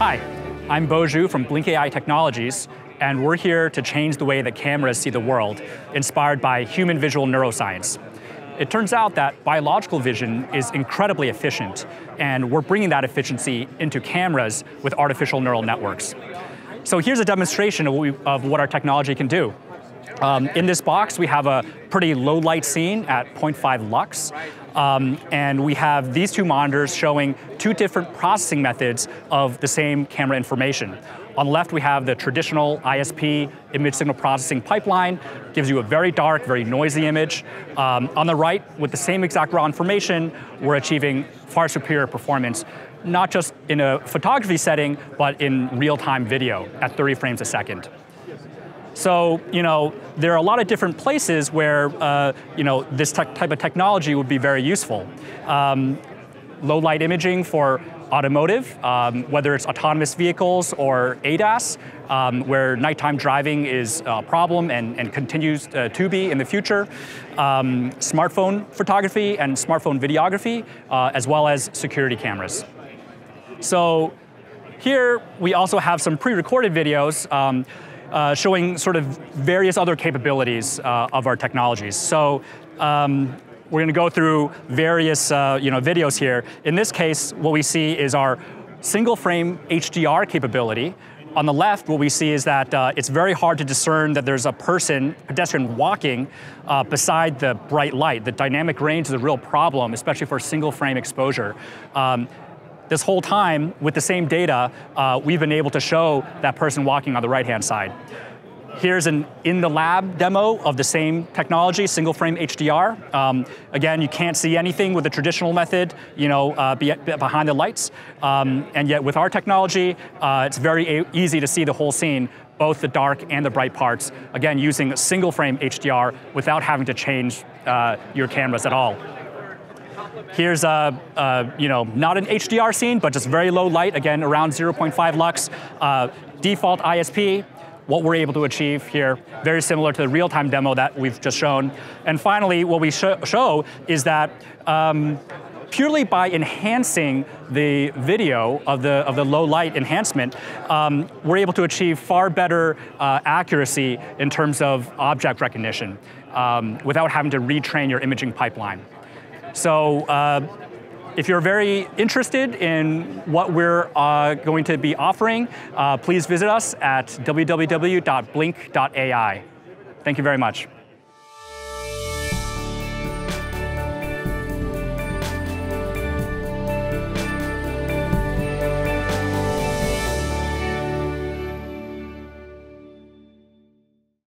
Hi, I'm Bo Zhu from Blink AI Technologies, and we're here to change the way that cameras see the world, inspired by human visual neuroscience. It turns out that biological vision is incredibly efficient, and we're bringing that efficiency into cameras with artificial neural networks. So here's a demonstration of what our technology can do. In this box, we have a pretty low light scene at 0.5 lux. And we have these two monitors showing two different processing methods of the same camera information. On the left, we have the traditional ISP image signal processing pipeline. Gives you a very dark, very noisy image. On the right, with the same exact raw information, we're achieving far superior performance, not just in a photography setting, but in real-time video at 30 frames a second. So, there are a lot of different places where, this type of technology would be very useful. Low light imaging for automotive, whether it's autonomous vehicles or ADAS, where nighttime driving is a problem and continues to be in the future. Smartphone photography and smartphone videography, as well as security cameras. So here we also have some pre-recorded videos showing sort of various other capabilities of our technologies. So we're going to go through various videos here. In this case, what we see is our single frame HDR capability. On the left, what we see is that it's very hard to discern that there's a pedestrian walking beside the bright light. The dynamic range is a real problem, especially for single frame exposure. This whole time, with the same data, we've been able to show that person walking on the right-hand side. Here's an in-the-lab demo of the same technology, single-frame HDR. Again, you can't see anything with the traditional method, behind the lights. And yet, with our technology, it's very easy to see the whole scene, both the dark and the bright parts. Again, using single-frame HDR without having to change your cameras at all. Here's not an HDR scene, but just very low light, again, around 0.5 lux. Default ISP, what we're able to achieve here, very similar to the real-time demo that we've just shown. And finally, what we show is that purely by enhancing the video of the low light enhancement, we're able to achieve far better accuracy in terms of object recognition without having to retrain your imaging pipeline. So if you're very interested in what we're going to be offering, please visit us at www.blink.ai. Thank you very much.